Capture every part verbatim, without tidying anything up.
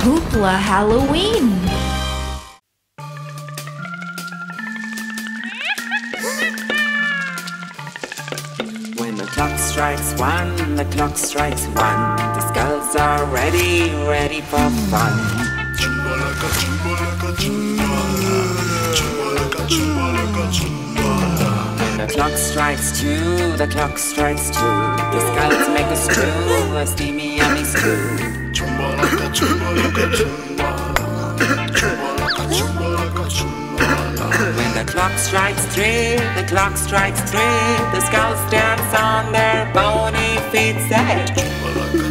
Hoopla Halloween! When the clock strikes one, the clock strikes one, the skulls are ready, ready for fun. Chumbala, chumbala, chumbala, chumbala, chumbala. When the clock strikes two, the clock strikes two, the skulls make a stew, a steamy yummy stew. Chumbala, chumbala, chumbala. When the clock strikes three, the clock strikes three, the skulls dance on their bony feet. Say, chumbala,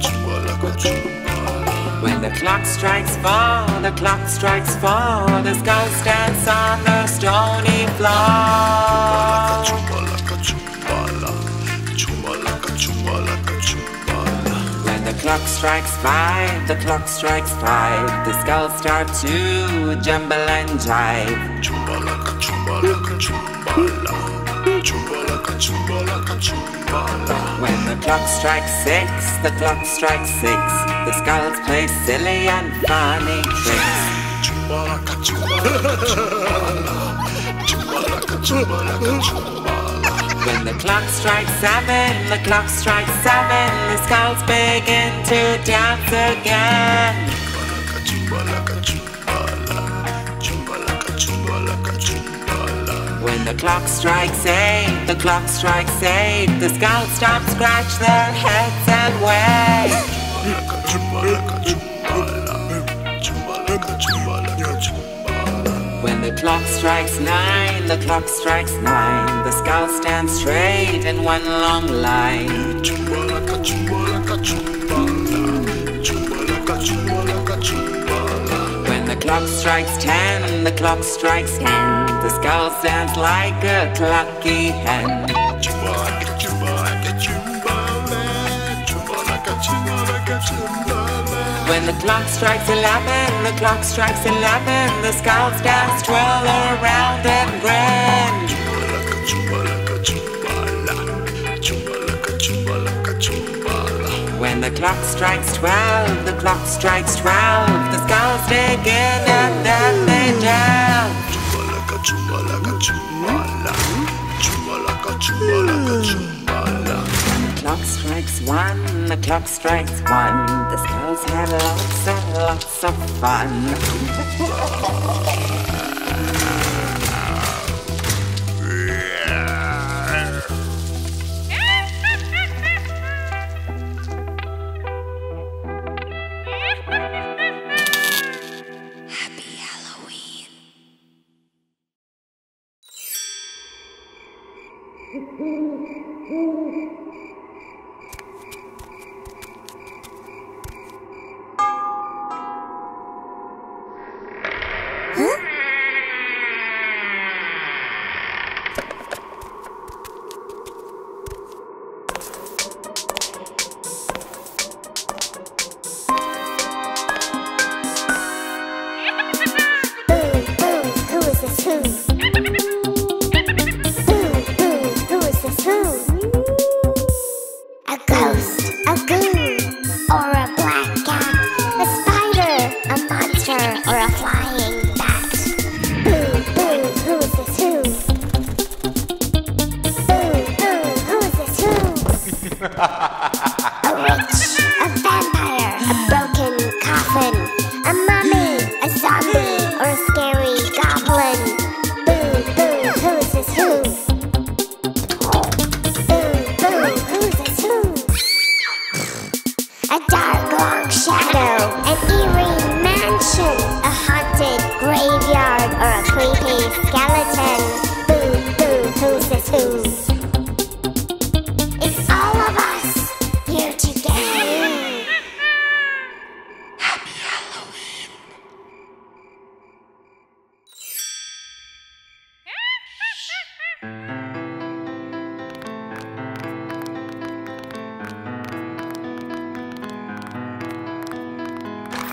chumbala, chumbala. When the clock strikes four, the clock strikes four, the skulls dance on the stony floor. When the clock strikes five, the clock strikes five, the skulls start to jumble and jive. Chumbala, chumbala, chumbala, chumbala, chumbala, chumbala. When the clock strikes six, the clock strikes six, the skulls play silly and funny tricks. Chumbala, chumbala, chumbala, chumbala, chumbala. When the clock strikes seven, the clock strikes seven, the skulls begin to dance again. When the clock strikes eight, the clock strikes eight, the skulls stop, scratch their heads and wait. When the clock strikes nine, the clock strikes nine, the skulls stand straight in one long line. When the clock strikes ten, the clock strikes ten, the skulls dance like a clucky hen. When the clock strikes eleven, the clock strikes eleven, the skulls dance, twirl around and grin. When the clock strikes twelve, the clock strikes twelve, the skulls dig in and then they jump. When the clock strikes one, the clock strikes one, the skulls have lots and lots of fun.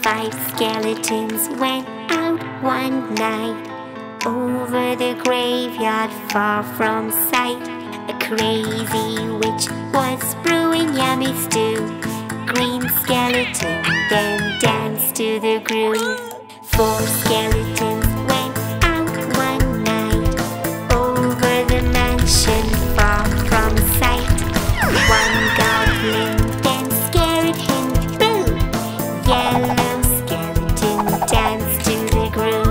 Five skeletons went out one night, over the graveyard far from sight. A crazy witch was brewing yummy stew, green skeleton then danced to the groove. Four skeletons went out one night, over the mansion far from sight. One goblin then scared him through. Yellow skeleton danced to the groove.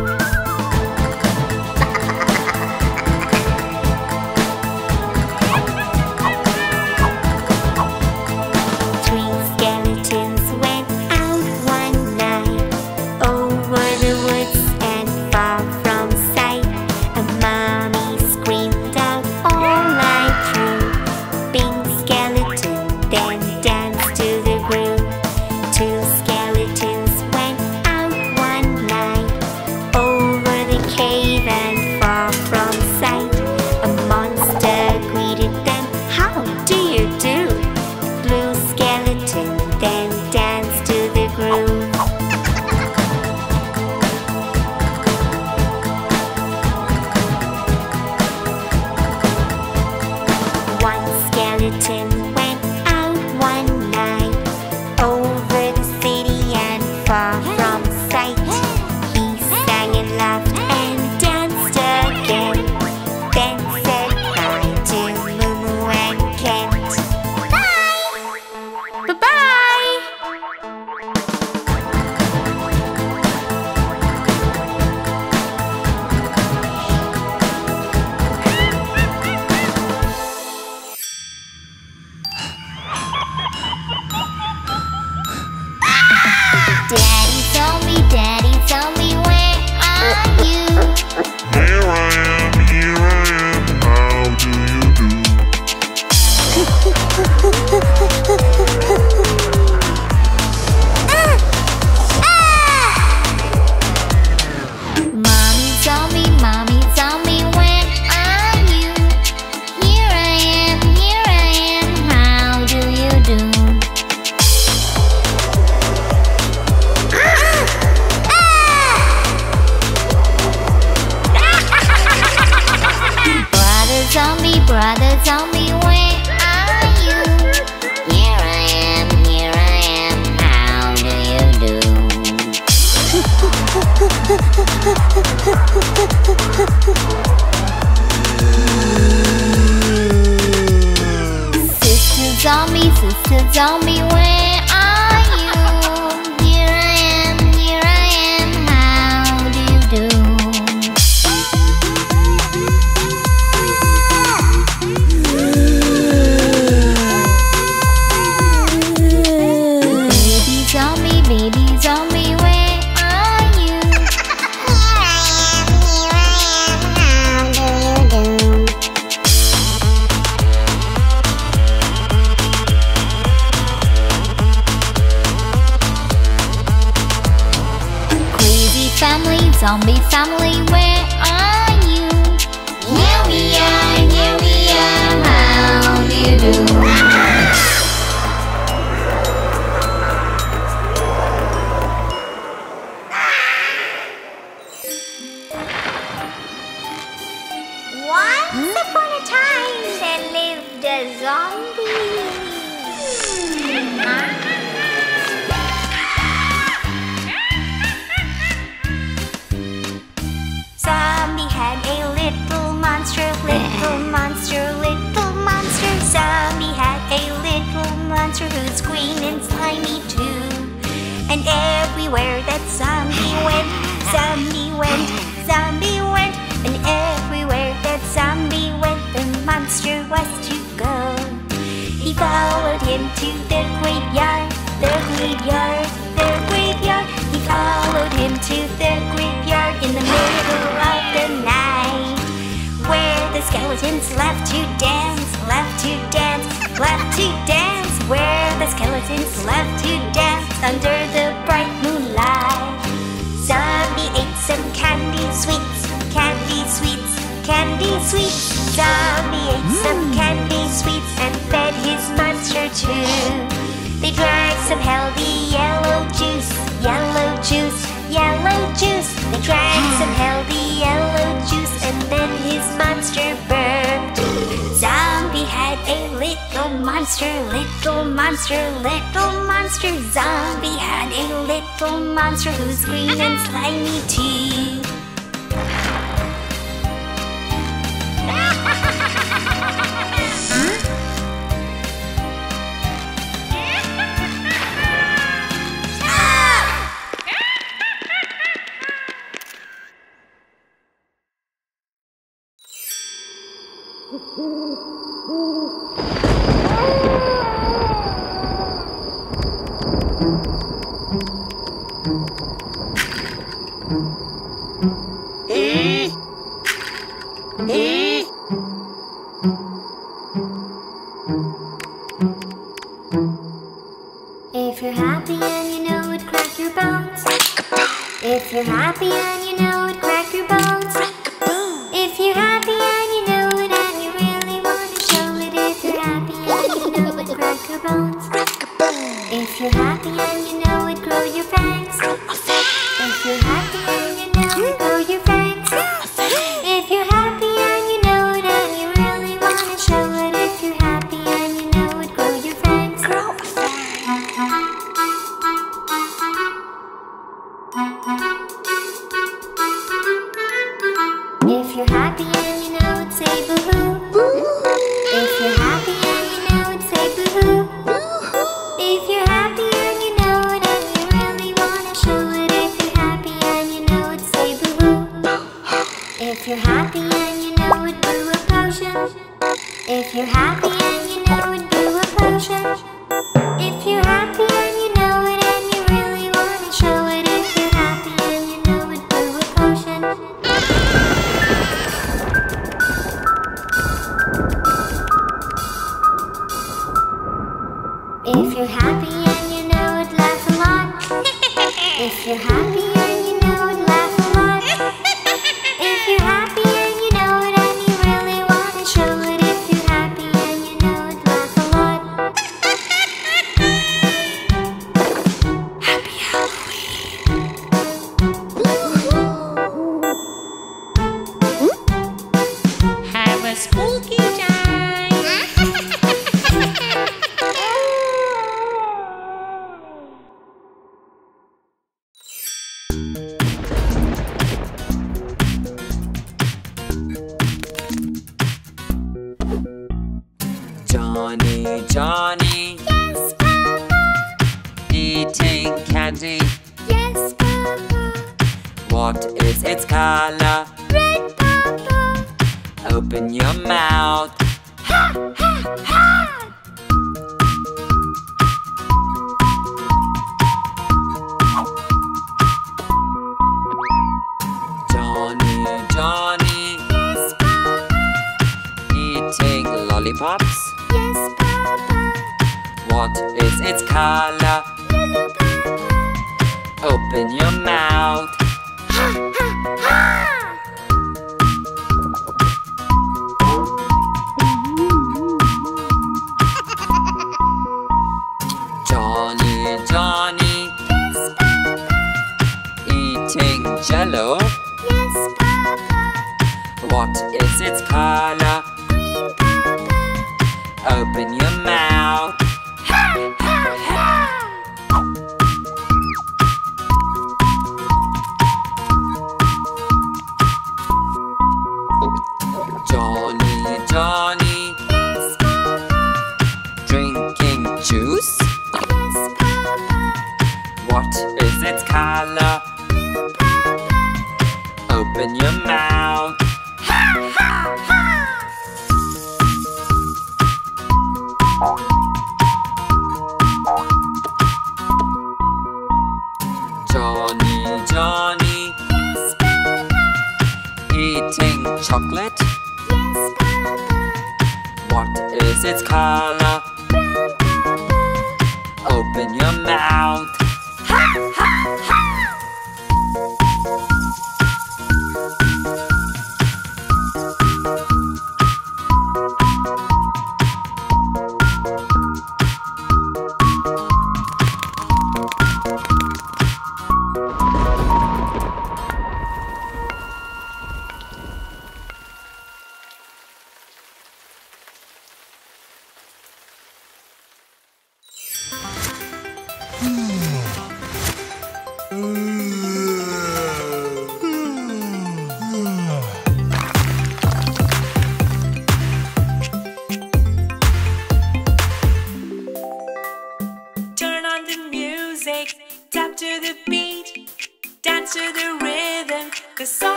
monster, little monster, little monster. Zombie had a little monster who's green and slimy too.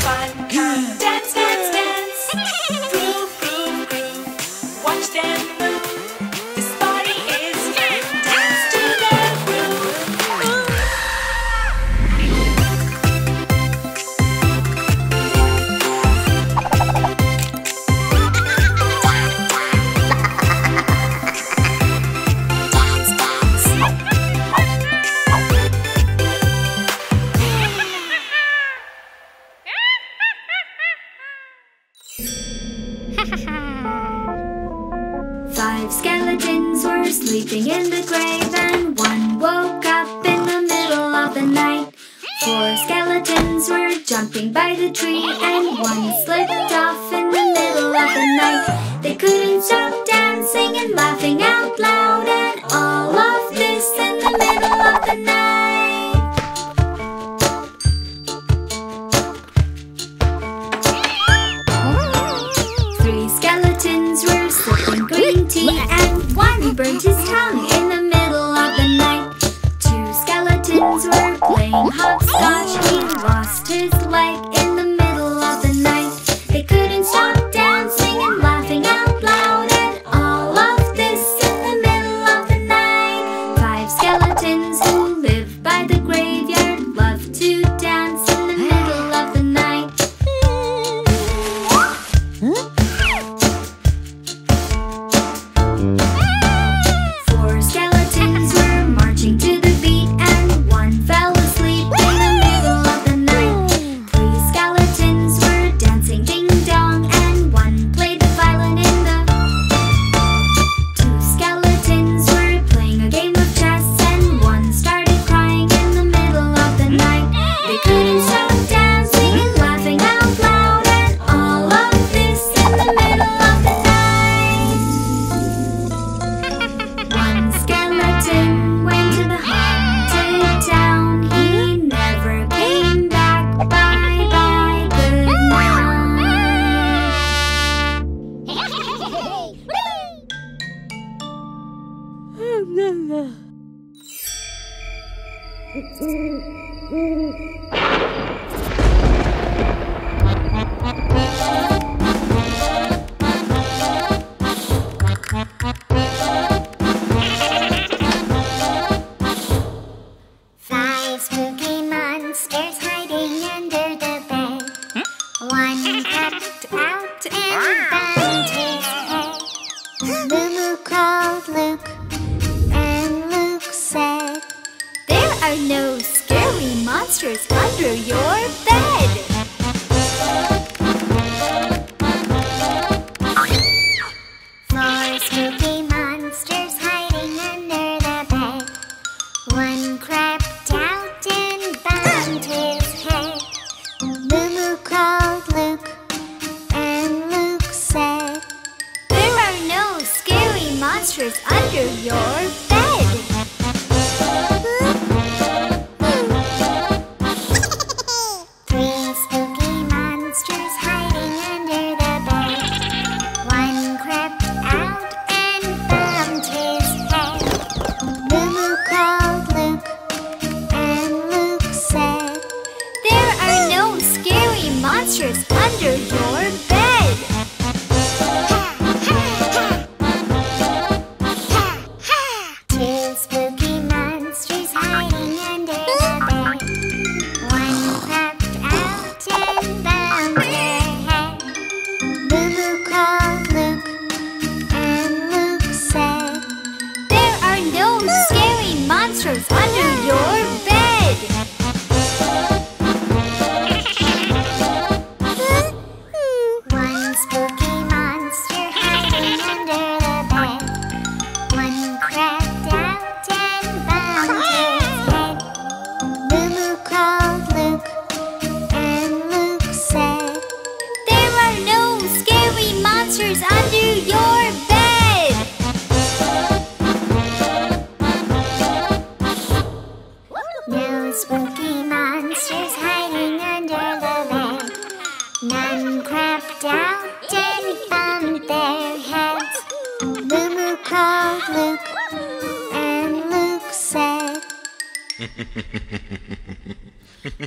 fun. Come dance, dance, dance. Groove, groove, groove. Watch them move. This party is fun. Dance to the groove. Dance, dance. Five skeletons were sleeping in the grave, and one woke up in the middle of the night. Four skeletons were jumping by the tree, and one slipped off in the middle of the night. They couldn't stop dancing and laughing out loud, and all of this in the middle of the night. And one burnt his tongue in the middle of the night. Two skeletons were playing hopscotch. He lost his leg in the middle of the night. They couldn't stop dancing and laughing out loud, and all of this in the middle of the night. Five skeletons who live by the graveyard love to dance in the middle of the night. Huh?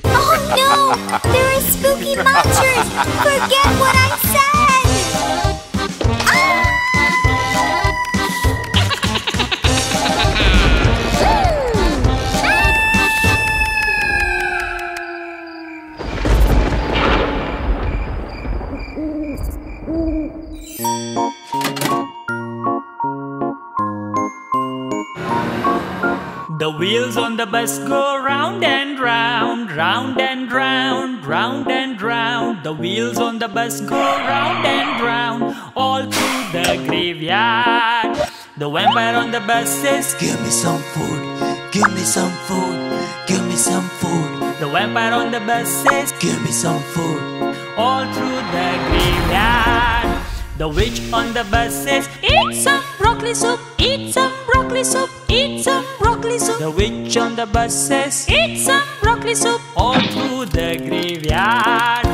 Oh no! There are spooky monsters! Forget what I said! Ah! The wheels on the bus go round and round, round and round, round and round. The wheels on the bus go round and round, all through the graveyard. The vampire on the bus says, "Give me some food, give me some food, give me some food." The vampire on the bus says, "Give me some food," all through the graveyard. The witch on the bus says, "Eat some broccoli soup, eat some broccoli soup, eat some broccoli soup." The witch on the bus says, "Eat some broccoli soup," all through the graveyard.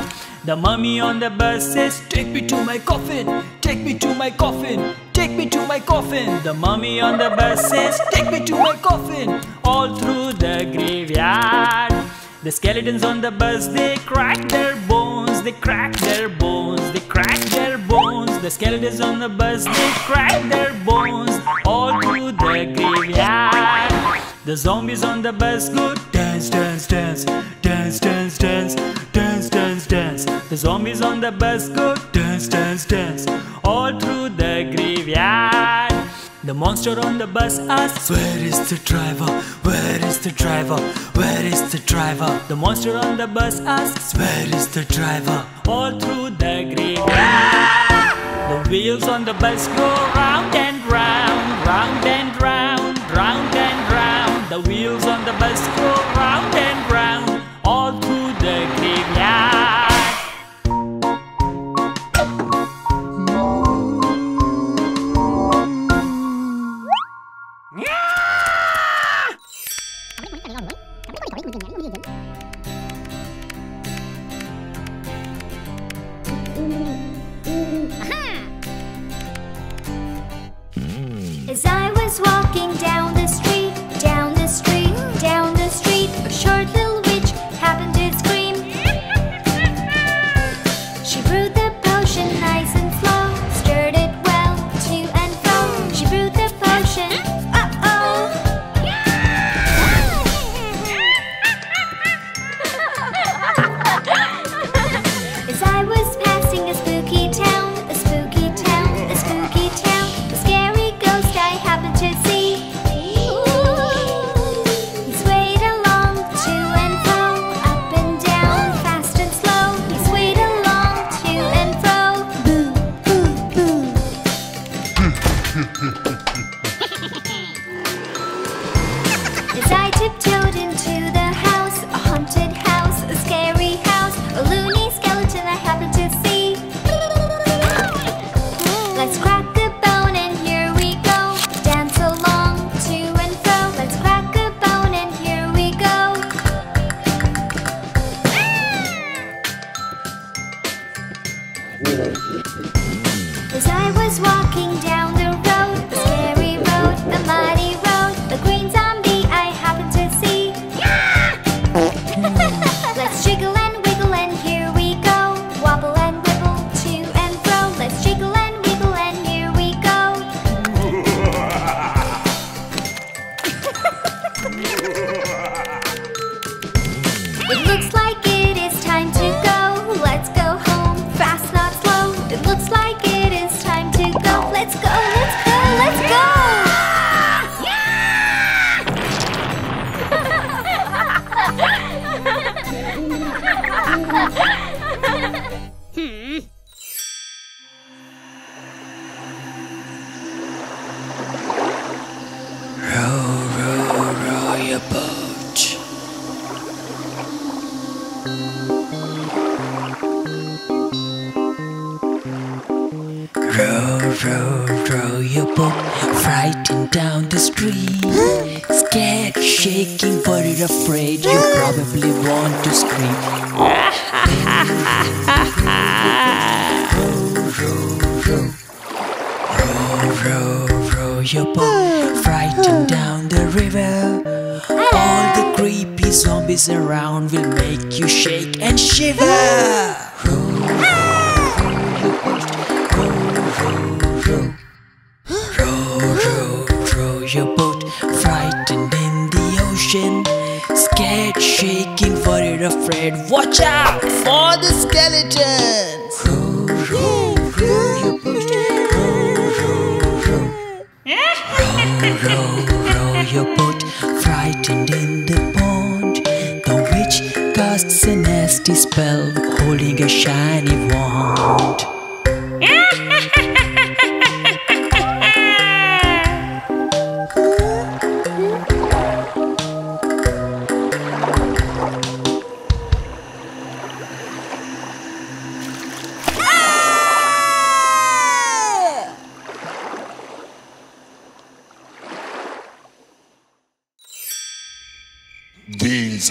The mummy on the bus says, "Take me to my coffin, take me to my coffin, take me to my coffin." The mummy on the bus says, "Take me to my coffin," all through the graveyard. The skeletons on the bus, they crack their bones, they crack their bones, they crack their bones. The skeletons on the bus, they crack their bones, all through the graveyard. The zombies on the bus go dance, dance, dance, dance, dance, dance, dance, dance, dance. The zombies on the bus go dance, dance, dance, all through the graveyard. The monster on the bus asks, "Where is the driver? Where is the driver? Where is the driver?" The monster on the bus asks, "Where is the driver?" All through the graveyard. The wheels on the bus go round and round, round and round, round and round. The wheels on the bus go round and round, all through the graveyard. As I was walking down the street, down the street, down the street, a short little witch happened to scream. She brewed the potion nice and slow, stirred it well to and fro. She brewed the potion, uh-oh. As I was passing a spooky town, a spooky town, a spooky town, a scary to see, he swayed along to and fro, up and down, fast and slow. He swayed along to and fro. Boo, boo, boo. As I tiptoed into the house, a haunted house, a scary house, a loony skeleton I happened to see. Let's crack a bone and here we go. As I was walking down the road, a scary road, a muddy road, a green zombie I happened to see. Yeah! Let's jiggle and wiggle and here we go. Wobble and wibble to and fro. Let's jiggle and wiggle and here we go. It looks like it is time to go. Let's go home, fast not slow. It looks like it Let's go, let's go, let's go! Yeah! Yeah! Hmm. Row, row, row your boat. Row, row, row your boat, riding down the street. Scared, shaking, worried, afraid, you probably want to scream. Row, row, row, row, row, row your boat, riding down the river. All the green zombies around will make you shake and shiver. Row, row, row, row your boat, frightened in the ocean, scared, shaking, for it afraid. Watch out for the skeletons. Row, row, row your boat, row, row, row, row. Row, row. Your boat, frightened in the pond, the witch casts a nasty spell, holding a shiny wand. Beans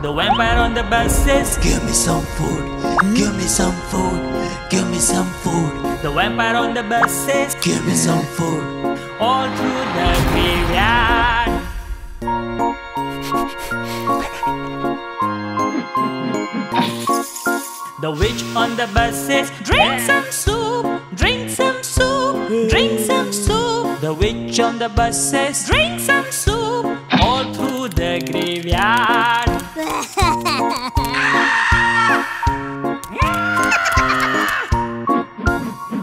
The vampire on the bus says, "Give me some food, give me some food, give me some food." The vampire on the bus says, "Give me some food," all through the graveyard. The witch on the bus says, "Drink some soup, drink some soup, drink some soup." The witch on the bus says, "Drink some soup," all through the graveyard.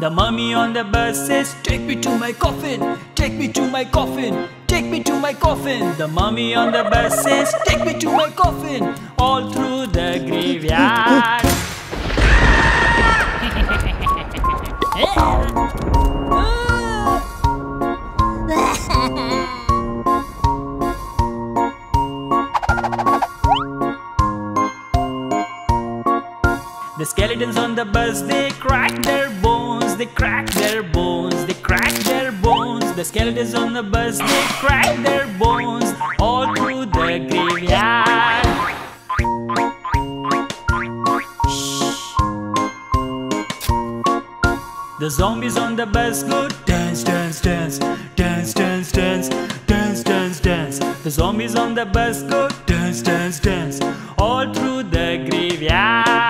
The mummy on the bus says, "Take me to my coffin, take me to my coffin, take me to my coffin." The mummy on the bus says, "Take me to my coffin," all through the graveyard. The skeletons on the bus, they crack their bones, they crack their bones, they crack their bones. The skeletons on the bus, they crack their bones, all through the graveyard. The zombies on the bus go dance, dance, dance, dance, dance, dance, dance, dance, dance. The zombies on the bus go dance, dance, dance, all through the graveyard.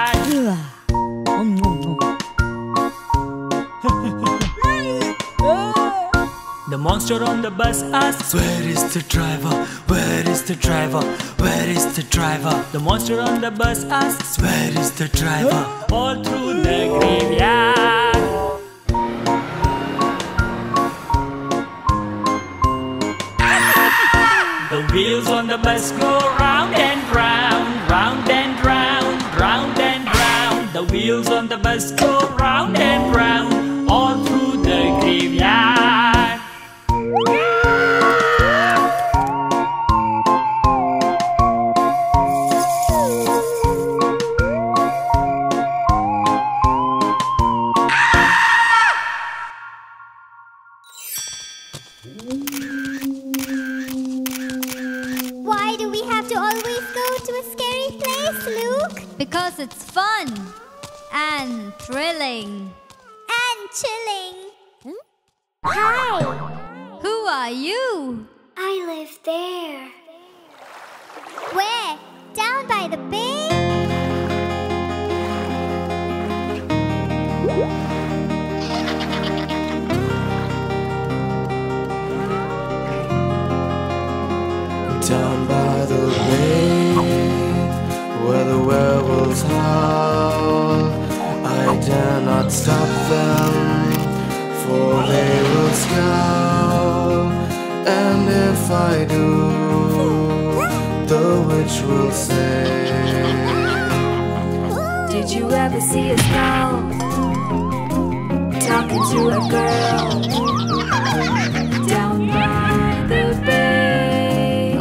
The monster on the bus asks, "Where is the driver? Where is the driver? Where is the driver?" The monster on the bus asks, "Where is the driver?" All through the graveyard. The wheels on the bus go round and round, round and round, round and round. The wheels on the bus go round and round, all through the graveyard. Why do we have to always go to a scary place, Luke? Because it's fun and thrilling and chilling. Hmm? Hi! Who are you? I live there. Where? Down by the bay? Down by the bay, where the werewolves howl, I dare not stop them, for they will scowl. And if I do, the witch will say, "Did you ever see a scowl talking to a girl down by the bay?"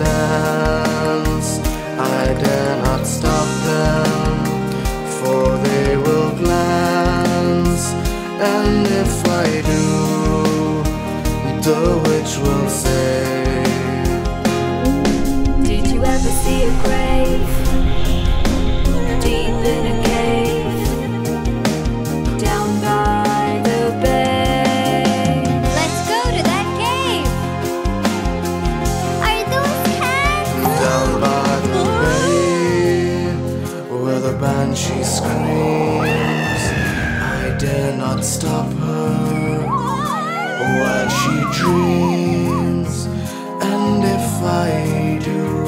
distance. I dare not stop them, for they will glance. And if I do, the witch will say, did you ever see a grave deep in a cave down by the bay? Let's go to that cave. Are those hands? Down by the bay, where the banshee screams. I dare not stop her while she dreams. And if I do,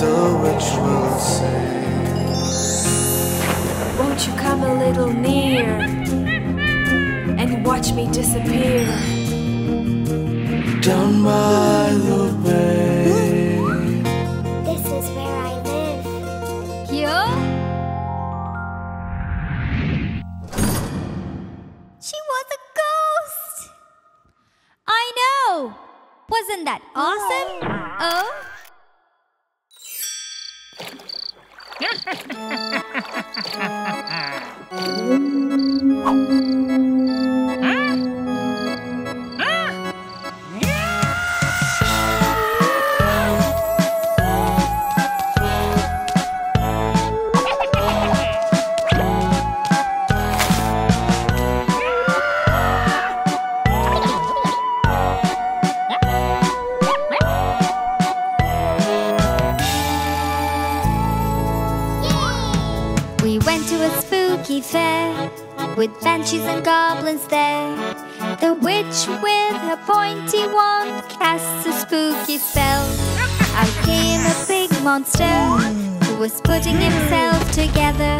the witch will say, won't you come a little near and watch me disappear down by the bay? This is where I live. Here? She was a ghost! I know! Wasn't that awesome? Oh? With banshees and goblins there, the witch with her pointy wand casts a spooky spell. Out came a big monster who was putting himself together.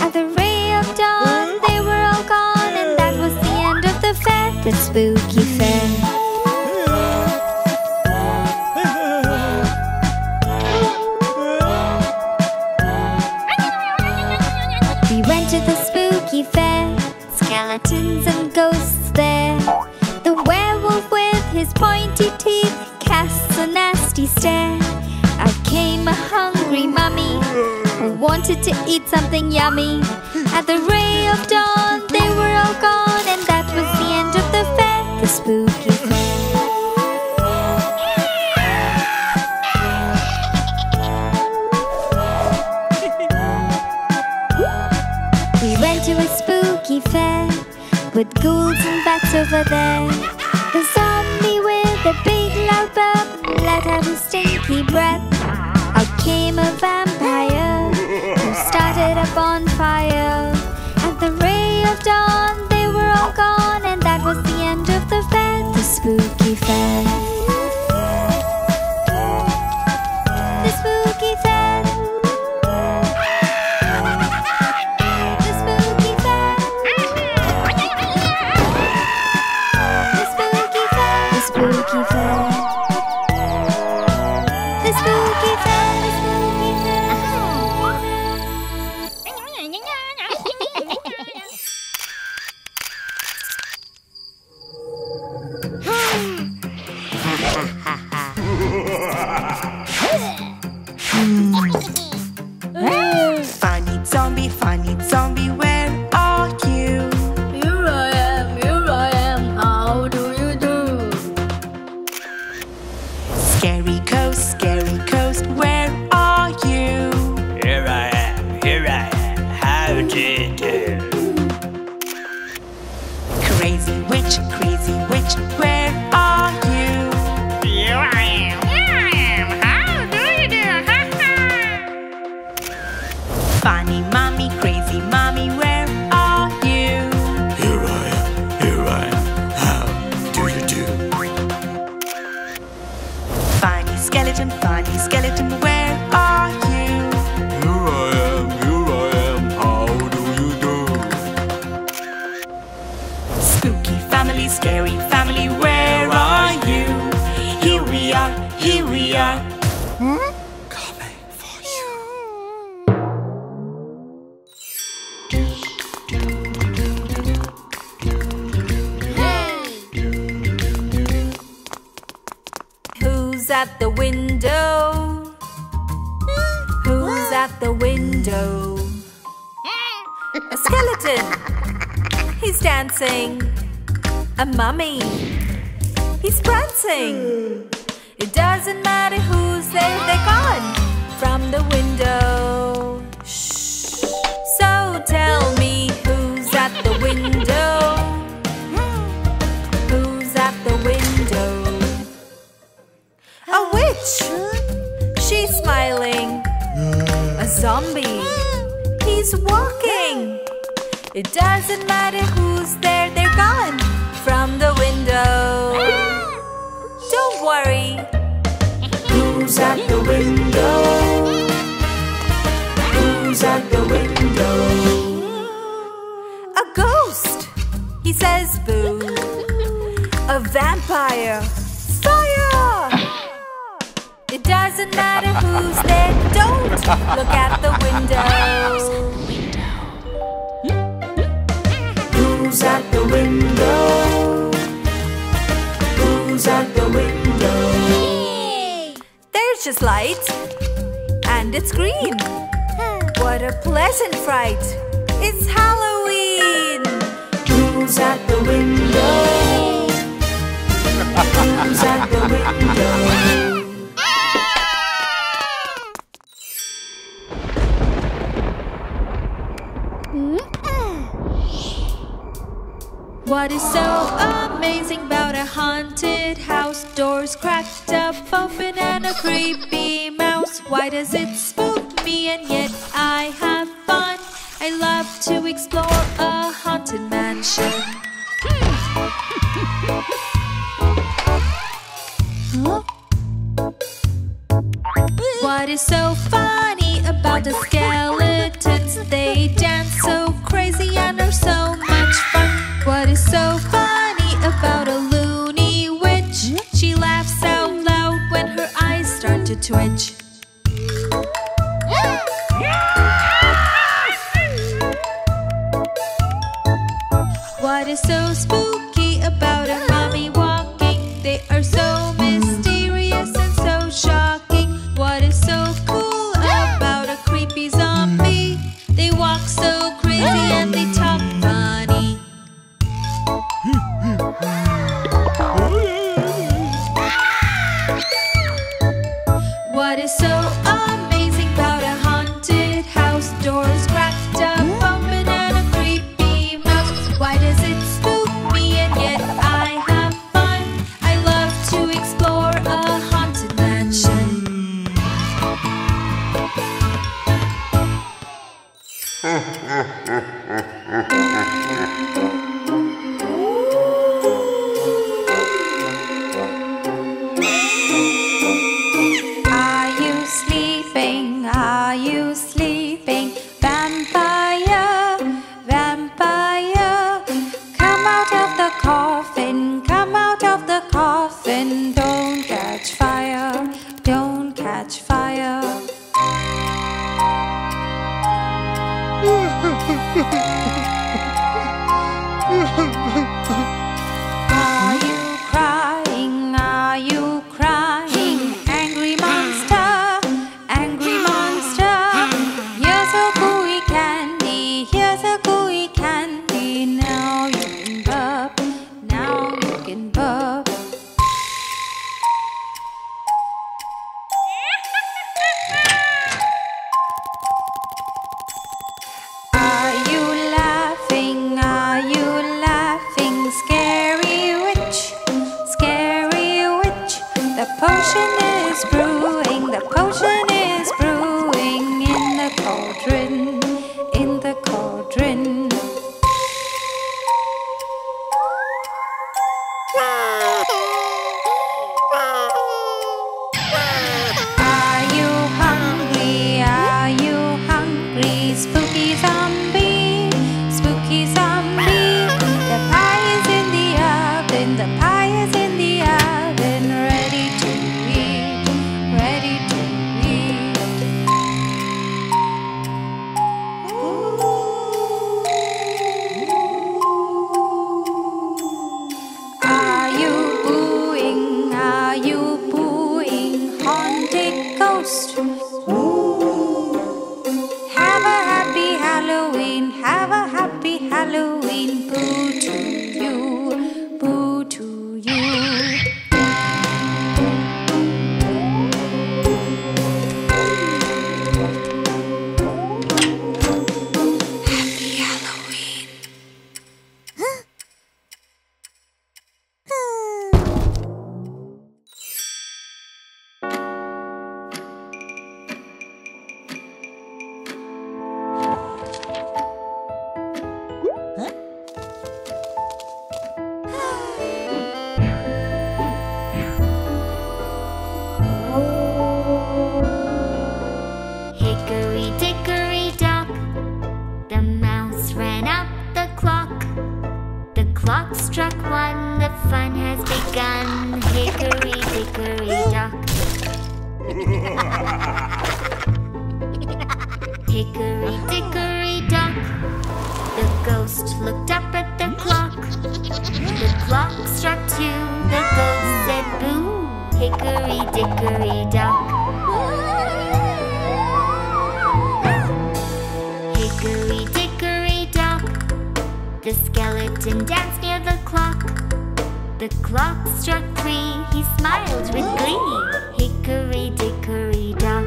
At the ray of dawn they were all gone, and that was the end of the fair, the spooky fair. Skeletons and ghosts there. The werewolf with his pointy teeth casts a nasty stare. Out came a hungry mummy who wanted to eat something yummy. At the ray of dawn they were all gone, and that was the end of the fair, the spooky fair. With ghouls and bats over there, the zombie with a big loud burp let out a stinky breath. Out came a vampire who started a bonfire. At the ray of dawn they were all gone, and that was the end of the fair, the spooky fair. The spooky fair. At the window. skeleton. He's dancing. A mummy. He's prancing. It doesn't matter who's there, they're gone from the window. Shh. So tell me who's at the window. Who's at the window? A witch. She's smiling. A zombie. He's walking. It doesn't matter who's there, they're gone from the window. Don't worry. Who's at the window? Who's at the window? A ghost. He says boo. A vampire. Fire! It doesn't matter who's there. Don't look at the window. Who's at the window? Who's at the window? There's just light. And it's green. What a pleasant fright. It's Halloween. Who's at the window? Who's at the window? What is so amazing about a haunted house? Doors cracked up open and a creepy mouse. Why does it spook me and yet I have fun? I love to explore a haunted mansion. Huh? What is so funny about the skeletons? They dance so crazy and are so much fun. What is so funny about a loony witch? She laughs out loud when her eyes start to twitch. What is so spooky about a mummy walking? They are so mysterious and so shocking. What is so cool about a creepy zombie? They walk so crazy and they talk funny. What is so amazing about a haunted house? Doors cracked up open and a creepy mouse. Why does it spook me? clock struck one, the fun has begun. Hickory dickory dock. Hickory dickory dock. The ghost looked up at the clock. The clock struck two, the ghost said boo. Hickory dickory dock. Hickory dickory dock. The skeleton danced near the clock. The clock struck three, he smiled with glee. Hickory dickory dock.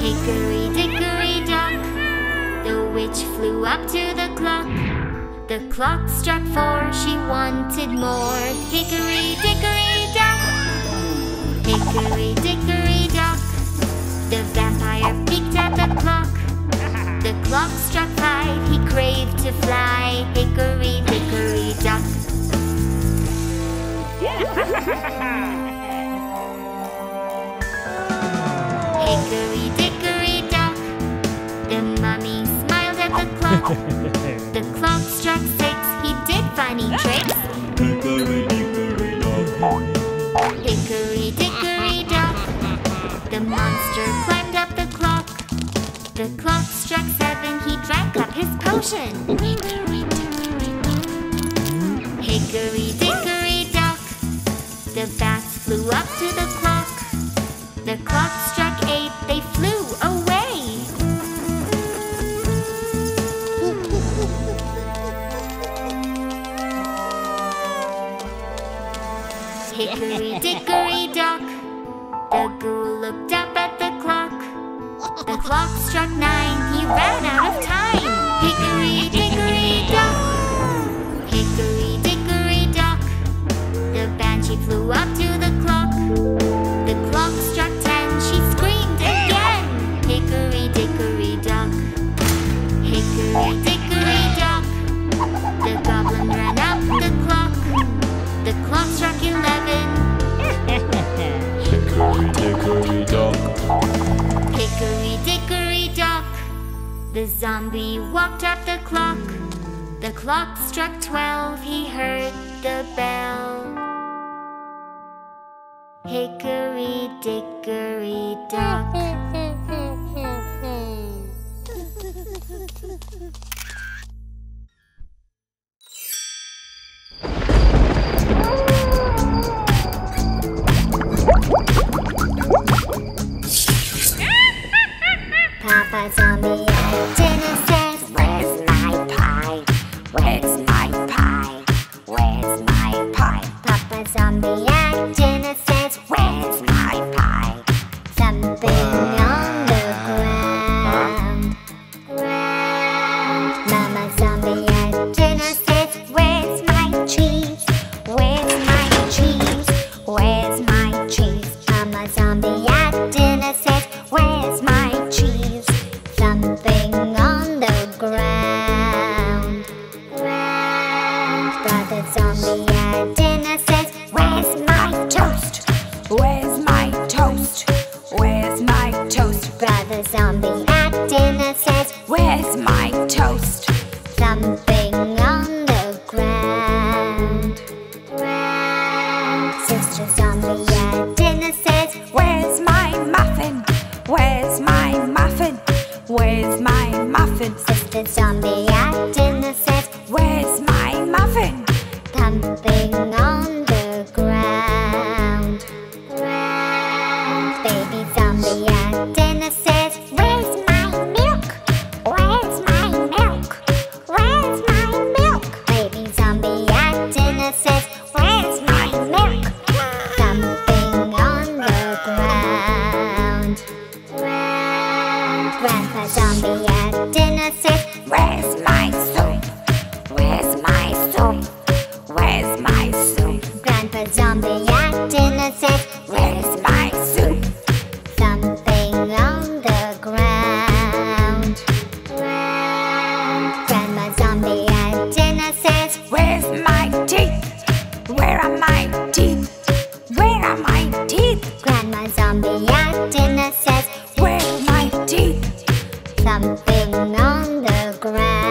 Hickory dickory dock. The witch flew up to the clock. The clock struck four, she wanted more. Hickory dickory dock. Hickory dickory dock. The vampire peeked at the clock. The clock struck five, he craved to fly. Hickory dickory dock. Hickory dickory dock. The mummy smiled at the clock. The clock struck six, he did funny tricks. Hickory dickory dock. Hickory dickory dock. The monster climbed up the clock. The clock struck seven, he drank up his potion. Hickory dickory dock. The bats flew up to the clock. The clock struck eight, they flew away. Hickory dickory dock. The ghoul looked up at the clock. The clock struck nine, he ran out of time. Hickory dickory dock. Hickory dickory dock. The banshee flew up to the clock. The clock struck ten, she screamed again. Hickory dickory dock. Hickory dickory dock. The goblin ran up the clock. The clock struck eleven. Hickory dickory dock. Hickory dickory dock. The zombie walked up the clock. The clock struck twelve, he heard the bell. Hickory dickory dock. Papa Zombie at dinner says, where's my pie? Where's my pie? Where's my pie? Papa Zombie at dinner says, where's my pie? Thumping on the ground, ground. Mama Zombie at dinner says, where's my cheese? Where's my cheese? Where's my cheese? Mama Zombie at dinner says, where's my cheese? Something on the ground, ground. Brother Zombie at dinner says, where's my toast? Where's my toast? Where's my toast? Brother Zombie at dinner says, where's my toast? Something on the ground, ground. Sister Zombie at dinner says, where's my muffin? Where's my muffin? Where's my muffin? Sister Zombie at dinner says, where's my muffin? Thumping on the ground, ground. Baby Zombie at dinner says, where's my milk? Where's my milk? Where's my milk? Baby Zombie at dinner says, where's my milk? Thumping on the ground, ground. Grandpa Zombie at dinner says, where's my soup? Where's my soup? Where's my soup? Grandpa Zombie at dinner says, where's my soup? Something on the ground, ground. Grandma Zombie at dinner says, where's my teeth? Where are my teeth? Where are my teeth? Grandma Zombie at dinner says, where's my teeth? Something on the ground.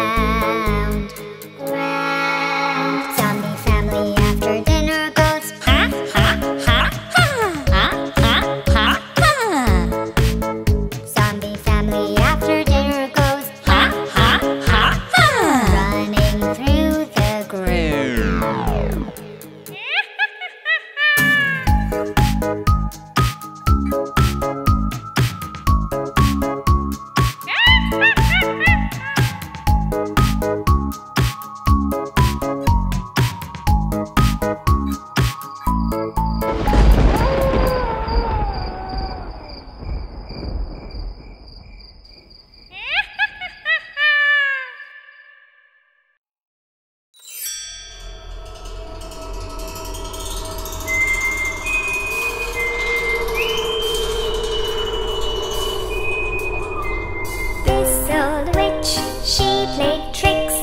She played tricks.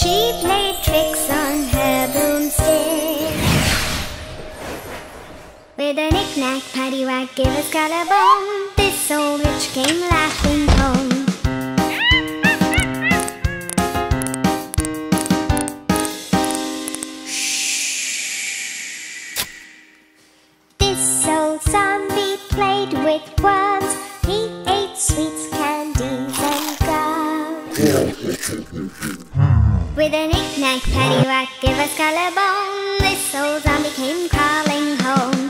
She played tricks on her broomstick. With a knick-knack, paddywhack, give us color bone. This old witch came laughing home. This old zombie played with worms. He ate sweets, candies, and gum. With a knick-knack, paddywhack, give us color bone. This old zombie came crawling home.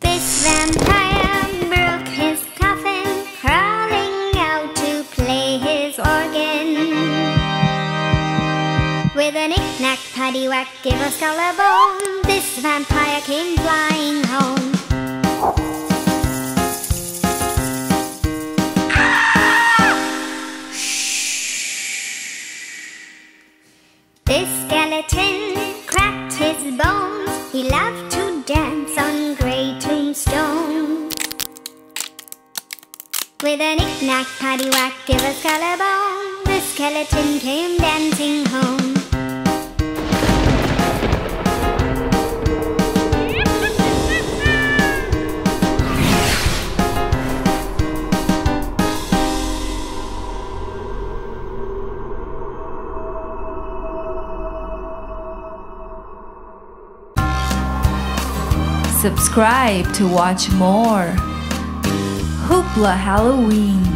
This vampire broke his coffin, crawling out to play his organ. With a knick-knack, paddywhack, give us color bone. This vampire came flying home. This skeleton cracked his bones. He loved to dance on grey tombstones. With a knick-knack, paddywhack, give us color bone. The skeleton came dancing home. Subscribe to watch more Hoopla Halloween.